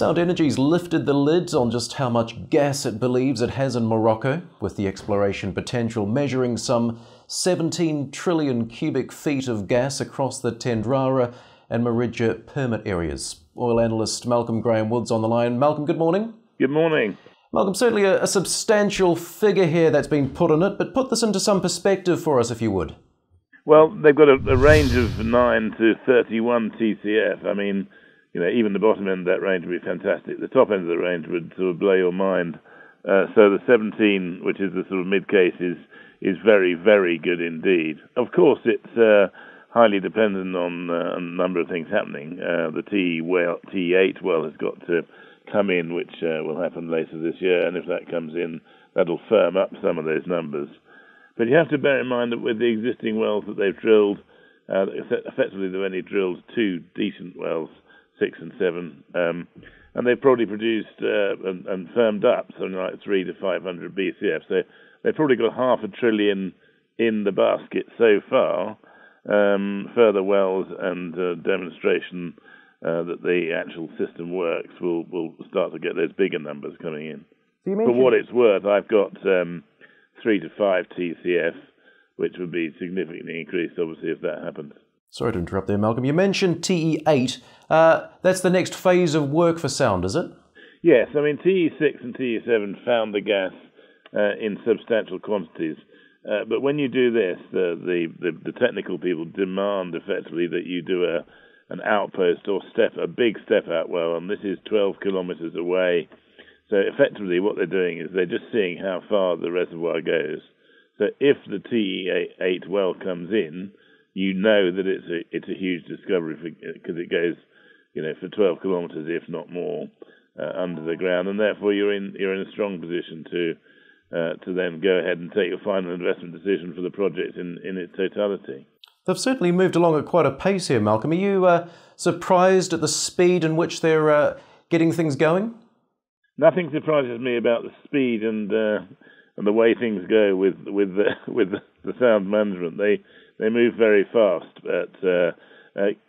Sound Energy's lifted the lid on just how much gas it believes it has in Morocco, with the exploration potential measuring some 17 trillion cubic feet of gas across the Tendrara and Meridja permit areas. Oil analyst Malcolm Graham Woods on the line. Malcolm, good morning. Good morning. Malcolm, certainly a substantial figure here that's been put on it, but put this into some perspective for us if you would. Well, they've got a range of 9 to 31 TCF. I mean, you know, even the bottom end of that range would be fantastic. The top end of the range would sort of blow your mind. So the 17, which is the sort of mid-case, is very, very good indeed. Of course, it's highly dependent on a number of things happening. The TE8 well has got to come in, which will happen later this year, and if that comes in, that'll firm up some of those numbers. But you have to bear in mind that with the existing wells that they've drilled, effectively they've only drilled two decent wells, 6 and 7, and they've probably produced and firmed up something like 300 to 500 BCF. So they've probably got half a trillion in the basket so far. Further wells and demonstration that the actual system works will start to get those bigger numbers coming in. So for what it's worth, I've got 3 to 5 TCF, which would be significantly increased, obviously, if that happens. Sorry to interrupt there, Malcolm. You mentioned TE8. That's the next phase of work for Sound, is it? Yes. I mean, TE6 and TE7 found the gas in substantial quantities. But when you do this, the technical people demand, effectively, that you do an outpost or a big step-out well, and this is 12 kilometres away. So effectively what they're doing is they're just seeing how far the reservoir goes. So if the TE8 well comes in, you know that it's a huge discovery because it goes, you know, for 12 kilometres, if not more, under the ground, and therefore you're in a strong position to then go ahead and take your final investment decision for the project in its totality. They've certainly moved along at quite a pace here, Malcolm. Are you surprised at the speed in which they're getting things going? Nothing surprises me about the speed and the way things go with the sound management. They move very fast, but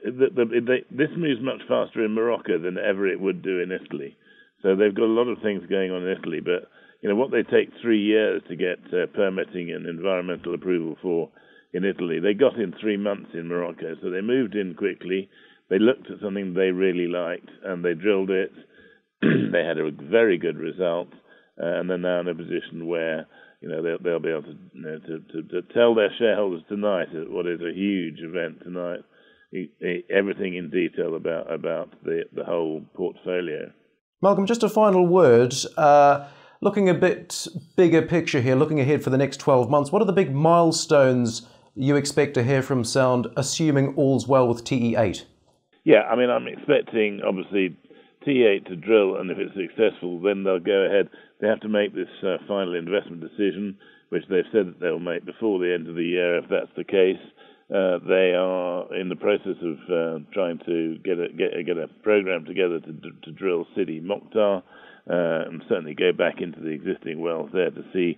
this moves much faster in Morocco than ever it would do in Italy. So they've got a lot of things going on in Italy, but you know what they take 3 years to get permitting and environmental approval for in Italy, they got in 3 months in Morocco. So they moved in quickly. They looked at something they really liked and they drilled it. They had a very good result, and they're now in a position where you know they'll be able to, you know, to tell their shareholders tonight what is a huge event tonight. Everything in detail about the whole portfolio. Malcolm, just a final word. Looking a bit bigger picture here, looking ahead for the next 12 months, what are the big milestones you expect to hear from Sound, assuming all's well with TE8? Yeah, I mean, I'm expecting obviously TE8 to drill, and if it's successful, then they'll go ahead. They have to make this final investment decision, which they've said that they'll make before the end of the year. If that's the case, they are in the process of trying to get a program together to drill Sidi Mokhtar, and certainly go back into the existing wells there to see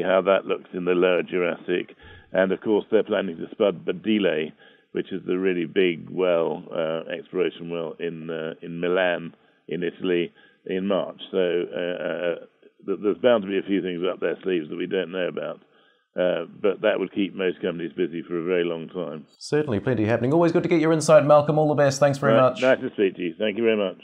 how that looks in the lower Jurassic. And of course, they're planning to spud Badile, which is the really big well, exploration well in Milan, in Italy, in March. So there's bound to be a few things up their sleeves that we don't know about. But that would keep most companies busy for a very long time. Certainly plenty happening. Always good to get your insight, Malcolm. All the best. Thanks very much. Nice to speak to you. Thank you very much.